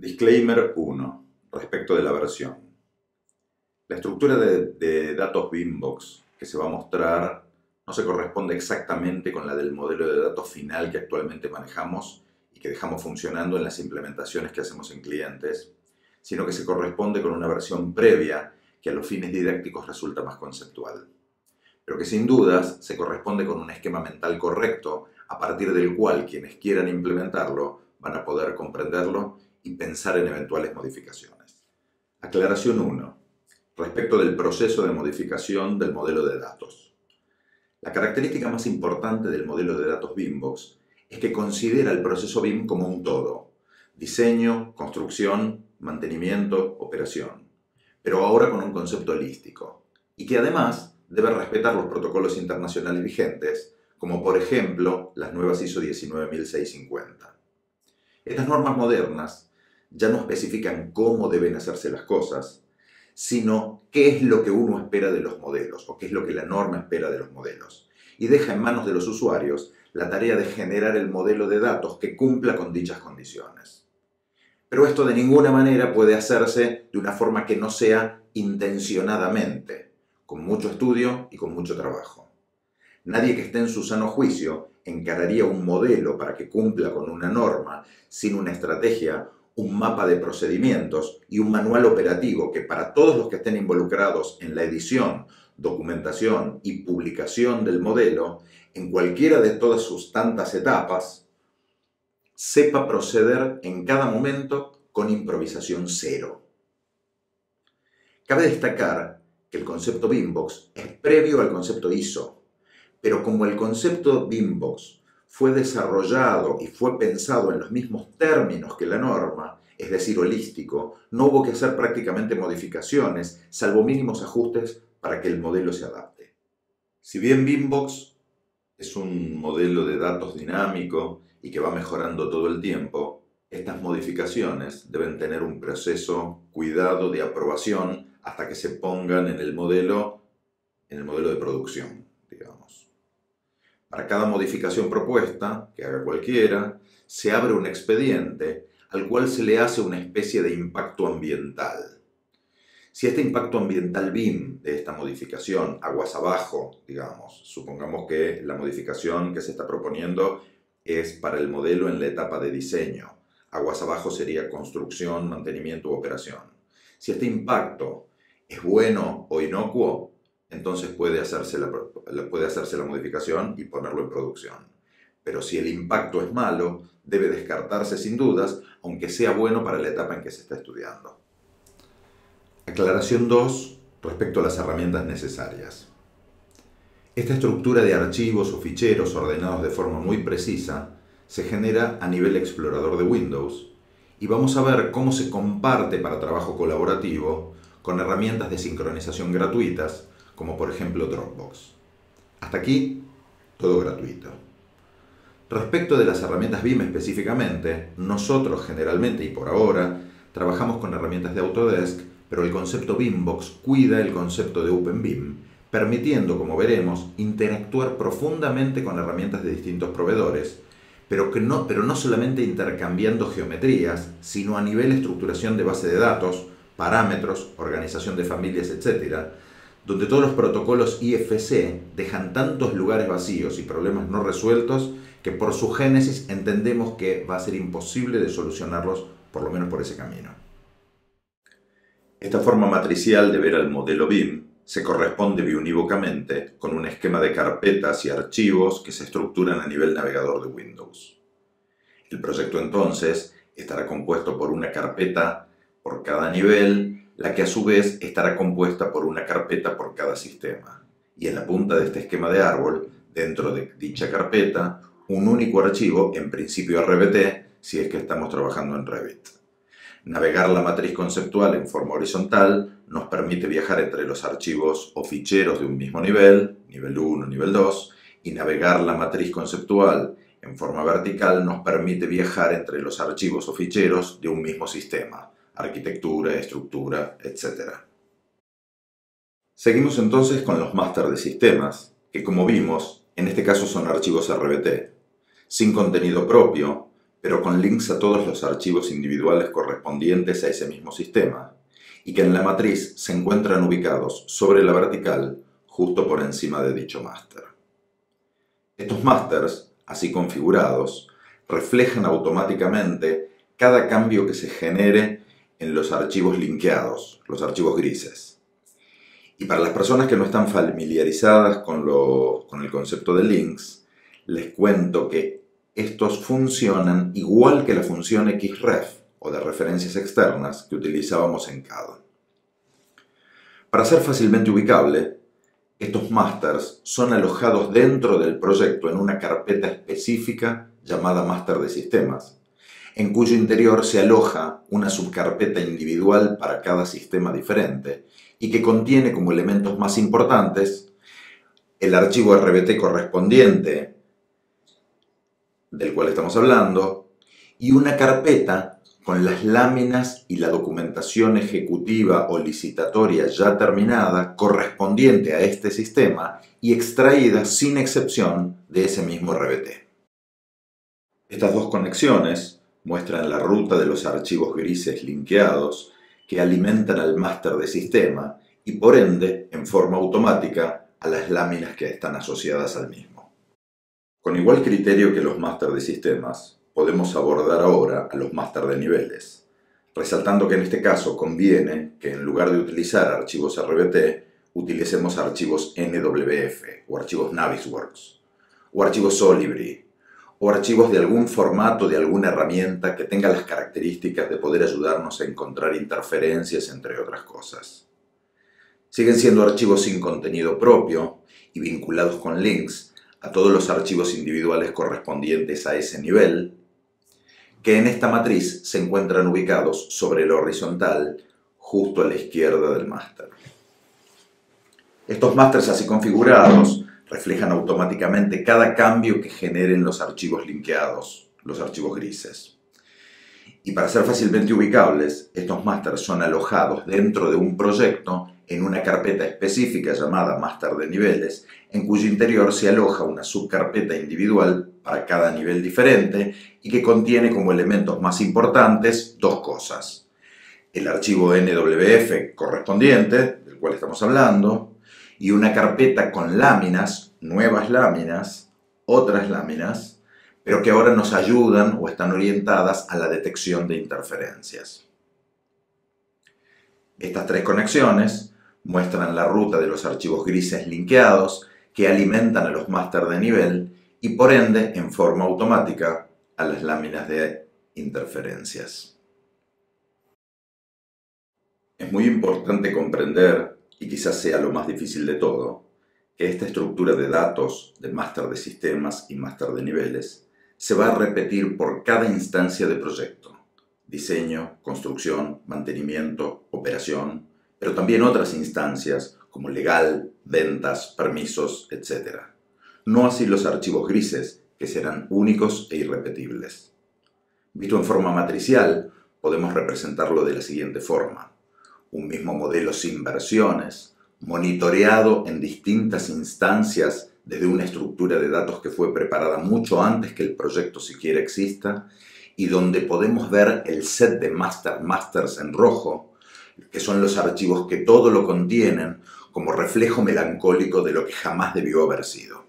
Disclaimer 1. Respecto de la versión. La estructura de datos BIMBOX que se va a mostrar no se corresponde exactamente con la del modelo de datos final que actualmente manejamos y que dejamos funcionando en las implementaciones que hacemos en clientes, sino que se corresponde con una versión previa que a los fines didácticos resulta más conceptual, pero que sin dudas se corresponde con un esquema mental correcto a partir del cual quienes quieran implementarlo van a poder comprenderlo y pensar en eventuales modificaciones. Aclaración 1. Respecto del proceso de modificación del modelo de datos. La característica más importante del modelo de datos BIMBOX es que considera el proceso BIM como un todo: diseño, construcción, mantenimiento, operación, pero ahora con un concepto holístico, y que además debe respetar los protocolos internacionales vigentes, como por ejemplo las nuevas ISO 19650. Estas normas modernas ya no especifican cómo deben hacerse las cosas, sino qué es lo que uno espera de los modelos, o qué es lo que la norma espera de los modelos, y deja en manos de los usuarios la tarea de generar el modelo de datos que cumpla con dichas condiciones. Pero esto de ninguna manera puede hacerse de una forma que no sea intencionadamente, con mucho estudio y con mucho trabajo. Nadie que esté en su sano juicio encararía un modelo para que cumpla con una norma sin una estrategia, un mapa de procedimientos y un manual operativo que para todos los que estén involucrados en la edición, documentación y publicación del modelo, en cualquiera de todas sus tantas etapas, sepa proceder en cada momento con improvisación cero. Cabe destacar que el concepto BIMBOX es previo al concepto ISO, pero como el concepto BIMBOX fue desarrollado y fue pensado en los mismos términos que la norma, es decir, holístico, no hubo que hacer prácticamente modificaciones, salvo mínimos ajustes para que el modelo se adapte. Si bien BIMBOX es un modelo de datos dinámico y que va mejorando todo el tiempo, estas modificaciones deben tener un proceso cuidado de aprobación hasta que se pongan en el modelo de producción, digamos. Para cada modificación propuesta, que haga cualquiera, se abre un expediente al cual se le hace una especie de impacto ambiental. Si este impacto ambiental BIM de esta modificación, aguas abajo, digamos, supongamos que la modificación que se está proponiendo es para el modelo en la etapa de diseño. Aguas abajo sería construcción, mantenimiento u operación. Si este impacto es bueno o inocuo, entonces puede hacerse la modificación y ponerlo en producción. Pero si el impacto es malo, debe descartarse sin dudas, aunque sea bueno para la etapa en que se está estudiando. Aclaración 2. Respecto a las herramientas necesarias. Esta estructura de archivos o ficheros ordenados de forma muy precisa se genera a nivel explorador de Windows y vamos a ver cómo se comparte para trabajo colaborativo con herramientas de sincronización gratuitas, como por ejemplo Dropbox. Hasta aquí, todo gratuito. Respecto de las herramientas BIM específicamente, nosotros generalmente y por ahora trabajamos con herramientas de Autodesk, pero el concepto BIMBOX cuida el concepto de OpenBIM, permitiendo, como veremos, interactuar profundamente con herramientas de distintos proveedores, pero no solamente intercambiando geometrías, sino a nivel estructuración de base de datos, parámetros, organización de familias, etc., donde todos los protocolos IFC dejan tantos lugares vacíos y problemas no resueltos que por su génesis entendemos que va a ser imposible de solucionarlos, por lo menos por ese camino. Esta forma matricial de ver al modelo BIM se corresponde biunívocamente con un esquema de carpetas y archivos que se estructuran a nivel navegador de Windows. El proyecto entonces estará compuesto por una carpeta por cada nivel, la que a su vez estará compuesta por una carpeta por cada sistema. Y en la punta de este esquema de árbol, dentro de dicha carpeta, un único archivo, en principio RVT, si es que estamos trabajando en Revit. Navegar la matriz conceptual en forma horizontal nos permite viajar entre los archivos o ficheros de un mismo nivel, nivel 1, nivel 2, y navegar la matriz conceptual en forma vertical nos permite viajar entre los archivos o ficheros de un mismo sistema, arquitectura, estructura, etc. Seguimos entonces con los máster de sistemas, que como vimos, en este caso son archivos RVT, sin contenido propio, pero con links a todos los archivos individuales correspondientes a ese mismo sistema, y que en la matriz se encuentran ubicados sobre la vertical justo por encima de dicho máster. Estos másters, así configurados, reflejan automáticamente cada cambio que se genere en los archivos linkeados, los archivos grises. Y para las personas que no están familiarizadas con el concepto de links, les cuento que estos funcionan igual que la función xref o de referencias externas que utilizábamos en CAD. Para ser fácilmente ubicable, estos masters son alojados dentro del proyecto en una carpeta específica llamada master de sistemas, en cuyo interior se aloja una subcarpeta individual para cada sistema diferente y que contiene como elementos más importantes el archivo RVT correspondiente, del cual estamos hablando, y una carpeta con las láminas y la documentación ejecutiva o licitatoria ya terminada correspondiente a este sistema y extraída sin excepción de ese mismo RVT. Estas dos conexiones muestran la ruta de los archivos grises linkeados que alimentan al máster de sistema y por ende, en forma automática, a las láminas que están asociadas al mismo. Con igual criterio que los máster de sistemas, podemos abordar ahora a los máster de niveles, resaltando que en este caso conviene que en lugar de utilizar archivos RVT, utilicemos archivos NWF o archivos Navisworks, o archivos Solibri, o archivos de algún formato, de alguna herramienta que tenga las características de poder ayudarnos a encontrar interferencias, entre otras cosas. Siguen siendo archivos sin contenido propio y vinculados con links a todos los archivos individuales correspondientes a ese nivel, que en esta matriz se encuentran ubicados sobre el horizontal, justo a la izquierda del máster. Estos másters así configurados reflejan automáticamente cada cambio que generen los archivos linkeados, los archivos grises. Y para ser fácilmente ubicables, estos masters son alojados dentro de un proyecto en una carpeta específica llamada master de niveles, en cuyo interior se aloja una subcarpeta individual para cada nivel diferente y que contiene como elementos más importantes dos cosas: el archivo NWF correspondiente, del cual estamos hablando, y una carpeta con láminas, nuevas láminas, otras láminas, pero que ahora nos ayudan o están orientadas a la detección de interferencias. Estas tres conexiones muestran la ruta de los archivos grises linkeados que alimentan a los máster de nivel y por ende, en forma automática, a las láminas de interferencias. Es muy importante comprender, y quizás sea lo más difícil de todo, que esta estructura de datos de máster de sistemas y máster de niveles se va a repetir por cada instancia de proyecto: diseño, construcción, mantenimiento, operación, pero también otras instancias como legal, ventas, permisos, etc. No así los archivos grises, que serán únicos e irrepetibles. Visto en forma matricial, podemos representarlo de la siguiente forma: un mismo modelo sin versiones, monitoreado en distintas instancias desde una estructura de datos que fue preparada mucho antes que el proyecto siquiera exista, y donde podemos ver el set de masters en rojo, que son los archivos que todo lo contienen, como reflejo melancólico de lo que jamás debió haber sido.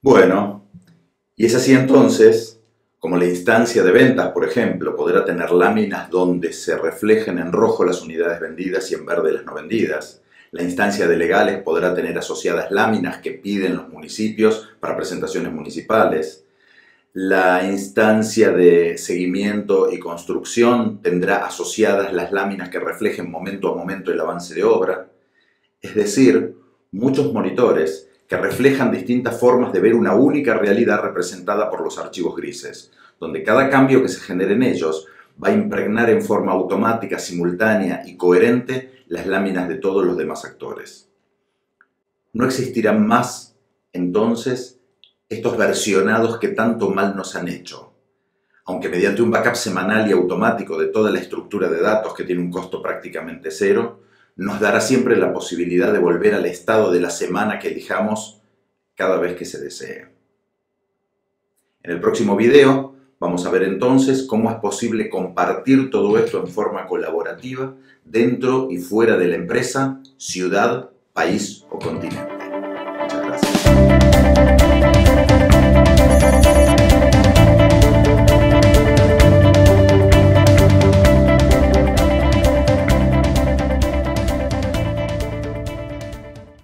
Bueno, y es así entonces como la instancia de ventas, por ejemplo, podrá tener láminas donde se reflejen en rojo las unidades vendidas y en verde las no vendidas. La instancia de legales podrá tener asociadas láminas que piden los municipios para presentaciones municipales. La instancia de seguimiento y construcción tendrá asociadas las láminas que reflejen momento a momento el avance de obra. Es decir, muchos monitores que reflejan distintas formas de ver una única realidad representada por los archivos grises, donde cada cambio que se genere en ellos va a impregnar en forma automática, simultánea y coherente las láminas de todos los demás actores. No existirán más, entonces, estos versionados que tanto mal nos han hecho, aunque mediante un backup semanal y automático de toda la estructura de datos, que tiene un costo prácticamente cero, nos dará siempre la posibilidad de volver al estado de la semana que elijamos cada vez que se desee. En el próximo video Vamos a ver entonces cómo es posible compartir todo esto en forma colaborativa dentro y fuera de la empresa, ciudad, país o continente.